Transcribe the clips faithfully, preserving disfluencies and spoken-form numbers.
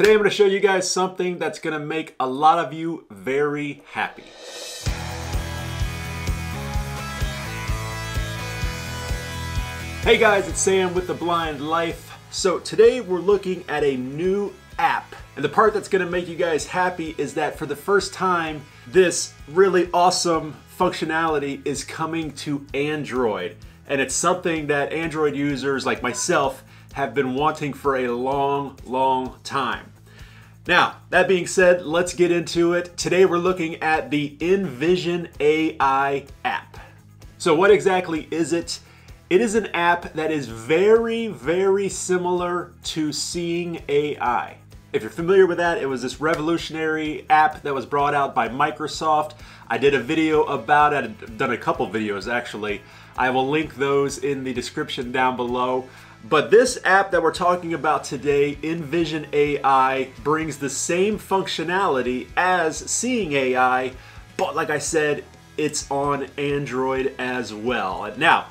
Today I'm going to show you guys something that's going to make a lot of you very happy. Hey guys, it's Sam with The Blind Life. So today we're looking at a new app. And the part that's going to make you guys happy is that for the first time, this really awesome functionality is coming to Android. And it's something that Android users like myself have been wanting for a long, long time. Now, that being said, let's get into it. Today we're looking at the Envision A I app. So what exactly is it? It is an app that is very, very similar to Seeing A I. If you're familiar with that, it was this revolutionary app that was brought out by Microsoft. I did a video about it. I've done a couple videos actually. I will link those in the description down below. But this app that we're talking about today, Envision A I, brings the same functionality as Seeing A I, but like I said, it's on Android as well. Now,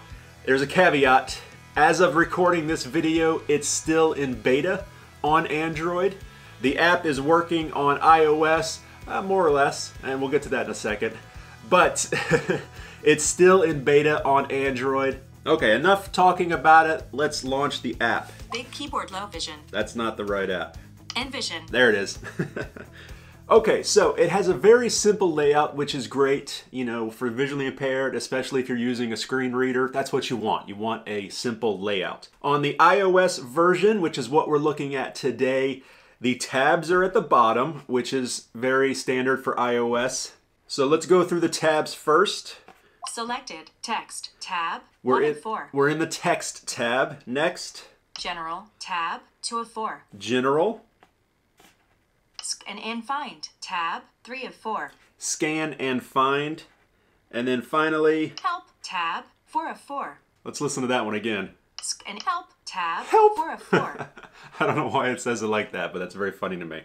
there's a caveat. As of recording this video, it's still in beta on Android. The app is working on iOS, uh, more or less, and we'll get to that in a second. But it's still in beta on Android. Okay, enough talking about it. Let's launch the app. Big keyboard, low vision. That's not the right app. Envision. There it is. Okay, so it has a very simple layout, which is great, you know, for visually impaired, especially if you're using a screen reader. That's what you want. You want a simple layout. On the iOS version, which is what we're looking at today, the tabs are at the bottom, which is very standard for iOS. So let's go through the tabs first. Selected text tab. We're in four. We're in the text tab. Next. General tab two of four. General. Scan and find tab three of four. Scan and find, and then finally. Help tab four of four. Let's listen to that one again. Scan help tab help. four of four. I don't know why it says it like that, but that's very funny to me.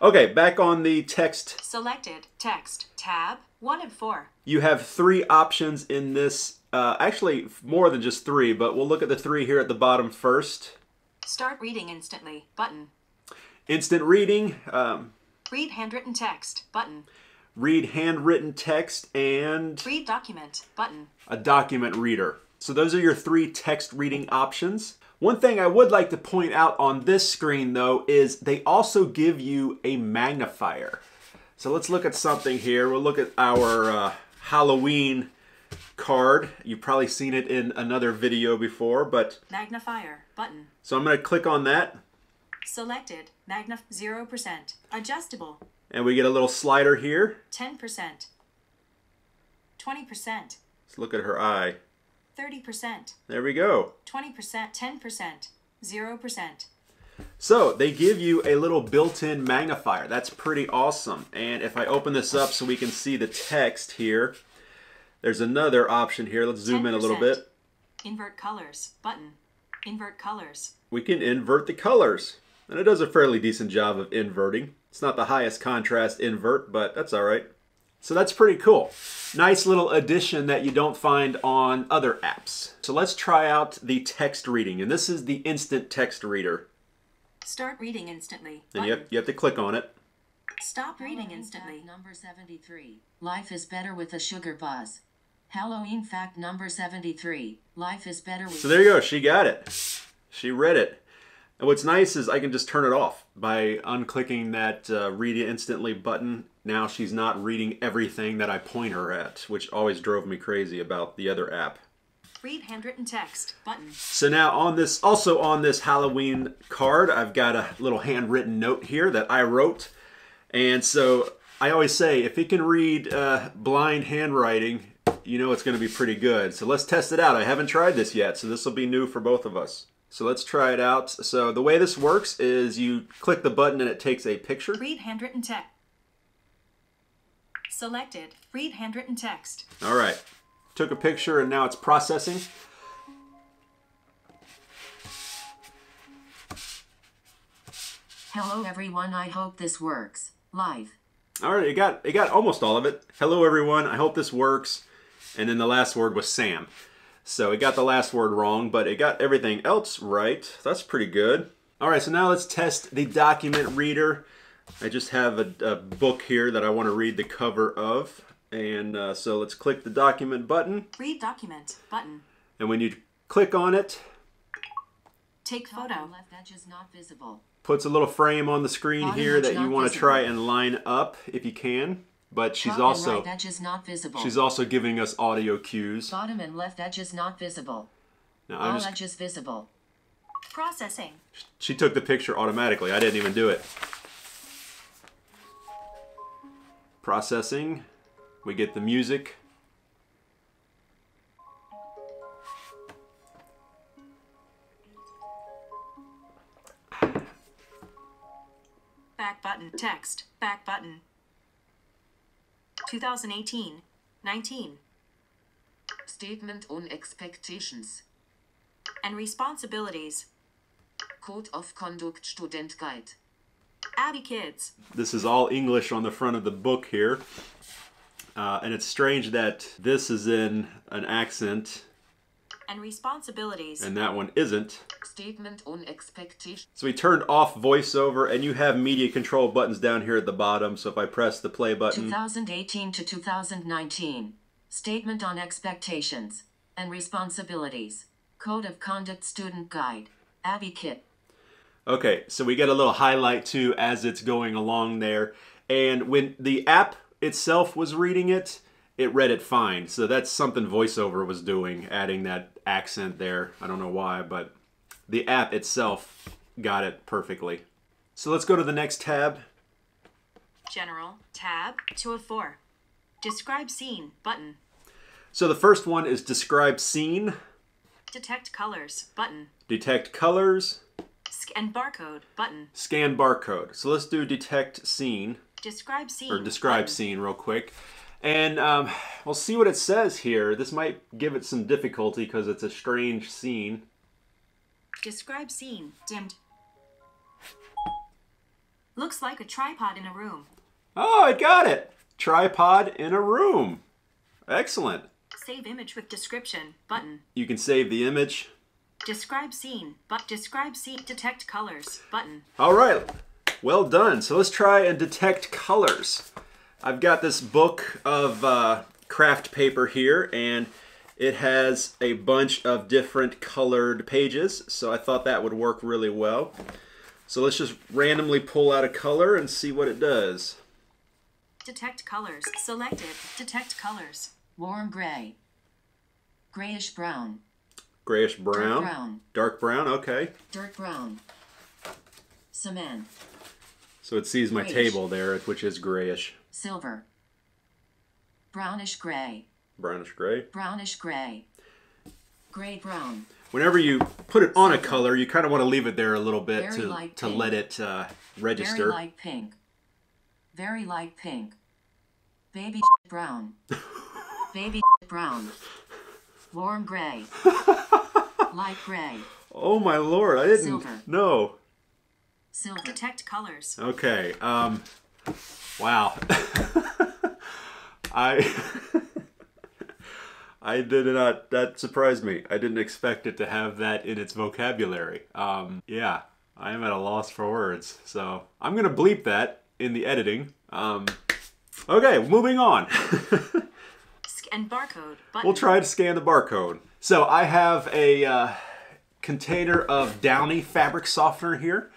Okay, back on the text. Selected text tab one and four. You have three options in this, uh, actually more than just three, but we'll look at the three here at the bottom first. Start reading instantly button. Instant reading. Um, read handwritten text button. Read handwritten text and. Read document button. A document reader. So those are your three text reading options. One thing I would like to point out on this screen though is they also give you a magnifier. So let's look at something here. We'll look at our uh, Halloween card. You've probably seen it in another video before, but. Magnifier button. So I'm gonna click on that. Selected, magnif zero percent, adjustable. And we get a little slider here. ten percent, twenty percent. Let's look at her eye. thirty percent. There we go. twenty percent, ten percent, zero percent. So they give you a little built-in magnifier. That's pretty awesome. And if I open this up so we can see the text here, there's another option here. Let's zoom in a little bit. Invert colors button. Invert colors. We can invert the colors. And it does a fairly decent job of inverting. It's not the highest contrast invert, but that's all right. So that's pretty cool. Nice little addition that you don't find on other apps. So let's try out the text reading. And this is the instant text reader. Start reading instantly. And you have, you have to click on it. Stop reading instantly. Number seventy-three. Life is better with a sugar buzz. Halloween fact number seventy-three. Life is better with. So there you go. She got it. She read it. And what's nice is I can just turn it off by unclicking that uh, read it instantly button. Now she's not reading everything that I point her at, which always drove me crazy about the other app. Read handwritten text button. So now on this, also on this Halloween card, I've got a little handwritten note here that I wrote. And so I always say, if it can read uh, blind handwriting, you know it's going to be pretty good. So let's test it out. I haven't tried this yet, so this will be new for both of us. So let's try it out. So the way this works is you click the button and it takes a picture. Read handwritten text. Selected. Read handwritten text. All right. Took a picture and now it's processing. Hello everyone, I hope this works. Live. All right, it got it got almost all of it. Hello everyone, I hope this works. And then the last word was Sam. So it got the last word wrong, but it got everything else right. That's pretty good. All right, so now let's test the document reader. I just have a, a book here that I want to read the cover of. And uh, so let's click the document button. Read document button. And when you click on it, take photo. Left edge is not visible. Puts a little frame on the screen bottom here that you want to try and line up if you can. But she's Bottom also and right edge is not visible. She's also giving us audio cues. Bottom and left edge is not visible. Now I'm all just, edges visible. Processing. She took the picture automatically. I didn't even do it. Processing. We get the music. Back button. Text. Back button. twenty eighteen nineteen. Statement on expectations and responsibilities. Code of conduct student guide. Abby kids. This is all English on the front of the book here. Uh, and it's strange that this is in an accent. And responsibilities. And that one isn't. Statement on expectation. So we turned off VoiceOver, and you have media control buttons down here at the bottom. So if I press the play button. twenty eighteen to twenty nineteen. Statement on expectations and responsibilities. Code of conduct student guide. Abby Kit. Okay, so we get a little highlight too as it's going along there. And when the app itself was reading it, it read it fine. So that's something VoiceOver was doing, adding that accent there. I don't know why, but the app itself got it perfectly. So let's go to the next tab. General, tab, two oh four. Describe scene, button. So the first one is describe scene. Detect colors, button. Detect colors. Scan barcode, button. Scan barcode. So let's do detect scene. Describe scene. Or describe button. Scene real quick. And um, we'll see what it says here. This might give it some difficulty because it's a strange scene. Describe scene. Dimmed. Looks like a tripod in a room. Oh, I got it. Tripod in a room. Excellent. Save image with description. Button. You can save the image. Describe scene. But describe scene. Detect colors. Button. All right. Well done. So let's try and detect colors. I've got this book of uh, craft paper here, and it has a bunch of different colored pages, so I thought that would work really well. So let's just randomly pull out a color and see what it does. Detect colors. Selected. Detect colors. Warm gray. Grayish brown. Grayish brown. Dark brown. Dark brown, okay. Dark brown. Cement. So it sees my grayish. Table there, which is grayish. Silver. Brownish gray. Brownish gray. Brownish gray. Gray brown. Whenever you put it on a color, you kind of want to leave it there a little bit to, to let it uh, register. Very light pink. Very light pink. Baby shit brown. Baby shit brown. Warm gray. Light gray. Oh my lord, I didn't Silver. know. Silver. Detect colors. Okay. Um. Wow. I I did not, that surprised me. I didn't expect it to have that in its vocabulary. Um, yeah, I am at a loss for words. So I'm going to bleep that in the editing. Um, okay, moving on. Scan barcode button. We'll try to scan the barcode. So I have a uh, container of Downey fabric softener here.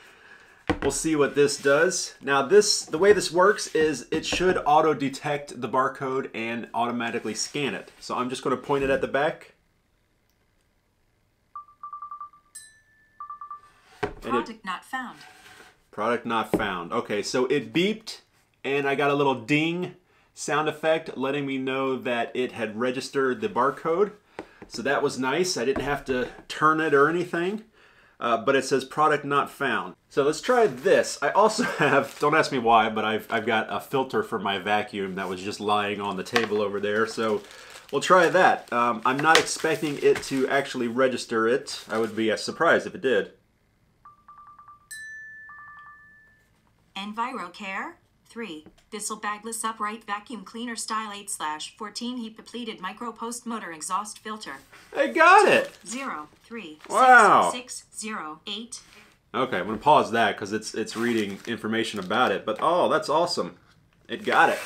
We'll see what this does. Now this, the way this works is it should auto detect the barcode and automatically scan it. So I'm just going to point it at the back. Product it, not found. Product not found. Okay, so it beeped and I got a little ding sound effect letting me know that it had registered the barcode. So that was nice. I didn't have to turn it or anything. Uh, but it says product not found. So let's try this. I also have, don't ask me why, but I've, I've got a filter for my vacuum that was just lying on the table over there. So we'll try that. Um, I'm not expecting it to actually register it. I would be uh, surprised if it did. EnviroCare three. Bissell bagless upright vacuum cleaner style eight slash fourteen heat depleted micro post motor exhaust filter. I got it. zero three. Wow. six six zero eight Okay, I'm going to pause that because it's, it's reading information about it. But, oh, that's awesome. It got it.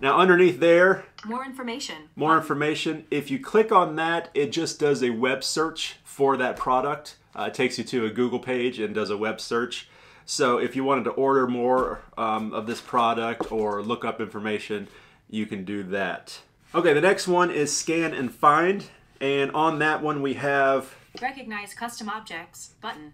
Now, underneath there... More information. More information. If you click on that, it just does a web search for that product. Uh, it takes you to a Google page and does a web search. So if you wanted to order more um, of this product or look up information, you can do that. Okay, the next one is Scan and Find. And on that one, we have... Recognize Custom Objects button.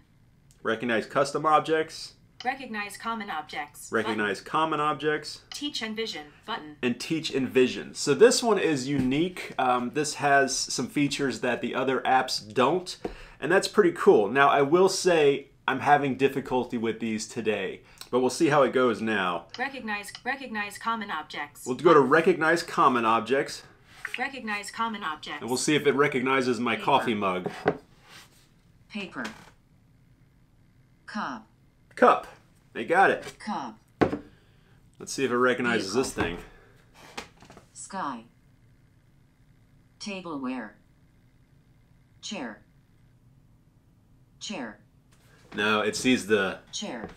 Recognize Custom Objects. Recognize Common Objects. Recognize button. Common Objects. Teach Envision button. And Teach Envision. So this one is unique. Um, this has some features that the other apps don't, and that's pretty cool. Now, I will say I'm having difficulty with these today, but we'll see how it goes now. Recognize Recognize Common Objects. We'll go to Recognize Common Objects. Recognize Common Objects. And we'll see if it recognizes my Paper. coffee mug. Paper. Cup. Cup. They got it. Cup. Let's see if it recognizes Vehicle. this thing. Sky. Tableware. Chair. Chair. No, it sees the chair.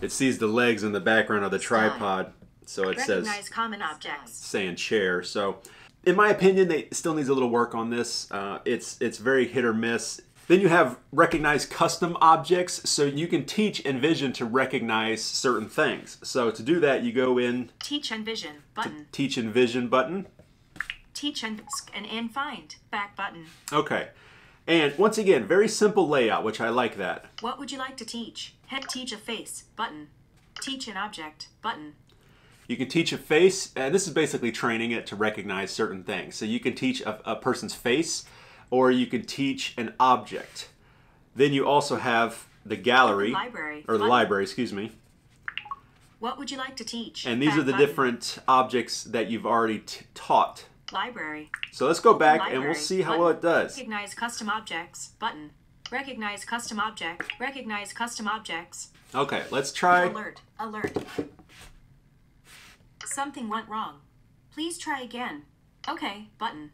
It sees the legs in the background of the Sky. tripod, so it Recognize says common objects. saying chair. So, in my opinion, they still needs a little work on this. Uh, it's it's very hit or miss. Then you have Recognize Custom Objects, so you can teach Envision to recognize certain things. So to do that, you go in... Teach Envision button. Teach Envision button. Teach and, and, and Find back button. Okay. And once again, very simple layout, which I like that. What would you like to teach? Head Teach a Face button. Teach an Object button. You can teach a face, and this is basically training it to recognize certain things. So you can teach a, a person's face, or you could teach an object. Then you also have the gallery, library. or the what? library, excuse me. What would you like to teach? And these back are the button. different objects that you've already t taught. Library. So let's go back library. and we'll see how button. well it does. Recognize custom objects, button. Recognize custom object, recognize custom objects. Okay, let's try. Alert, alert. Something went wrong. Please try again. Okay, button.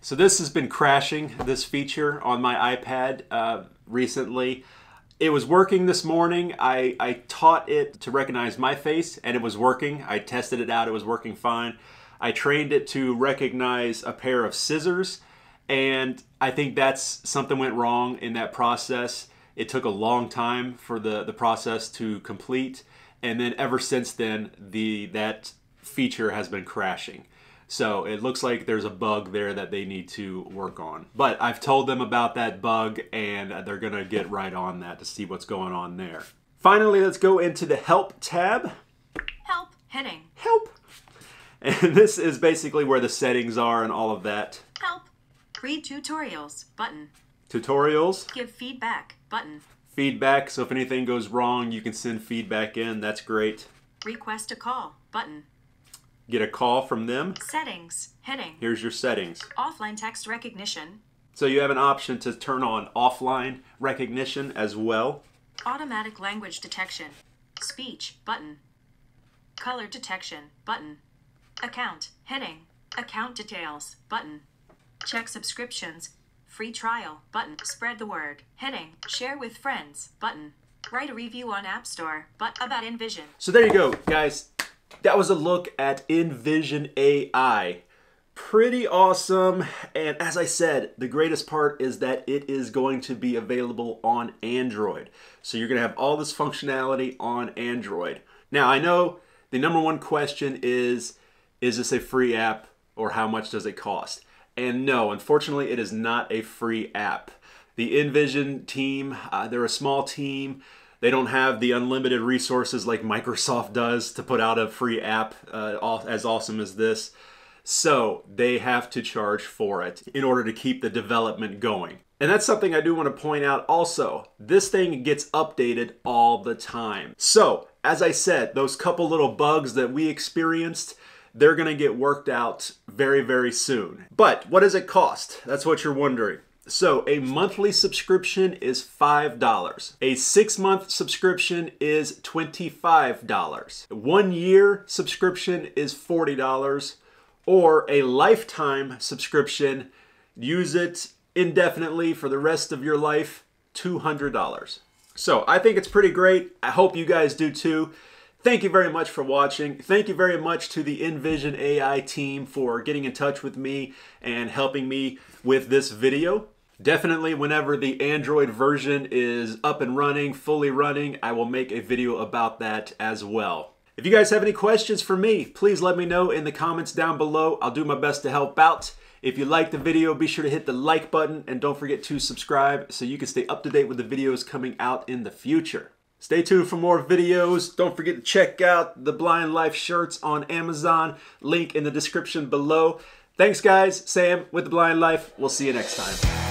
So this has been crashing, this feature, on my iPad uh, recently. It was working this morning. I, I taught it to recognize my face, and it was working. I tested it out. It was working fine. I trained it to recognize a pair of scissors, and I think that's something went wrong in that process. It took a long time for the, the process to complete, and then ever since then, the that feature has been crashing. So it looks like there's a bug there that they need to work on. But I've told them about that bug, and they're going to get right on that to see what's going on there. Finally, let's go into the Help tab. Help heading. Help. And this is basically where the settings are and all of that. Help. Read tutorials button. Tutorials. Give feedback button. Feedback. So if anything goes wrong, you can send feedback in. That's great. Request a call button. Get a call from them. Settings. Heading. Here's your settings. Offline text recognition. So you have an option to turn on offline recognition as well. Automatic language detection. Speech. Button. Color detection. Button. Account. Heading. Account details. Button. Check subscriptions. Free trial. Button. Spread the word. Heading. Share with friends. Button. Write a review on App Store. But about Envision. So there you go, guys. That was a look at Envision A I. Pretty awesome. And as I said, the greatest part is that it is going to be available on Android. So you're going to have all this functionality on Android. Now, I know the number one question is, is this a free app or how much does it cost? And no, unfortunately, it is not a free app. The Envision team, uh, they're a small team. They don't have the unlimited resources like Microsoft does to put out a free app uh, as awesome as this. So they have to charge for it in order to keep the development going. And that's something I do want to point out also. This thing gets updated all the time. So as I said, those couple little bugs that we experienced, they're going to get worked out very, very soon. But what does it cost? That's what you're wondering. So a monthly subscription is five dollars. A six-month subscription is twenty-five dollars. One-year subscription is forty dollars. Or a lifetime subscription, use it indefinitely for the rest of your life, two hundred dollars. So I think it's pretty great. I hope you guys do too. Thank you very much for watching. Thank you very much to the Envision A I team for getting in touch with me and helping me with this video. Definitely whenever the Android version is up and running, fully running, I will make a video about that as well. If you guys have any questions for me, please let me know in the comments down below. I'll do my best to help out. If you like the video, be sure to hit the like button and don't forget to subscribe so you can stay up to date with the videos coming out in the future. Stay tuned for more videos. Don't forget to check out the Blind Life shirts on Amazon. Link in the description below. Thanks guys, Sam with the Blind Life. We'll see you next time.